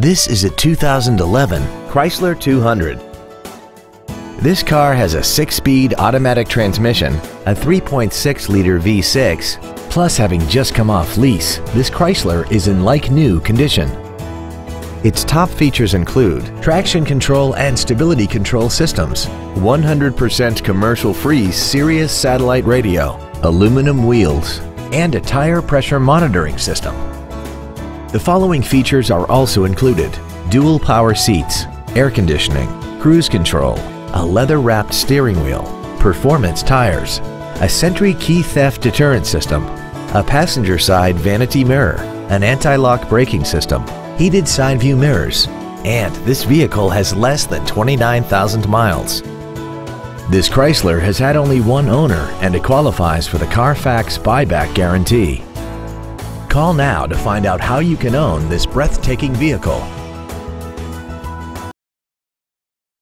This is a 2011 Chrysler 200. This car has a 6-speed automatic transmission, a 3.6-liter V6, plus having just come off lease, this Chrysler is in like-new condition. Its top features include traction control and stability control systems, 100% commercial-free Sirius satellite radio, aluminum wheels, and a tire pressure monitoring system. The following features are also included: dual power seats, air conditioning, cruise control, a leather-wrapped steering wheel, performance tires, a Sentry key theft deterrent system, a passenger side vanity mirror, an anti-lock braking system, heated side view mirrors, and this vehicle has less than 29,000 miles. This Chrysler has had only one owner and it qualifies for the Carfax buyback guarantee. Call now to find out how you can own this breathtaking vehicle.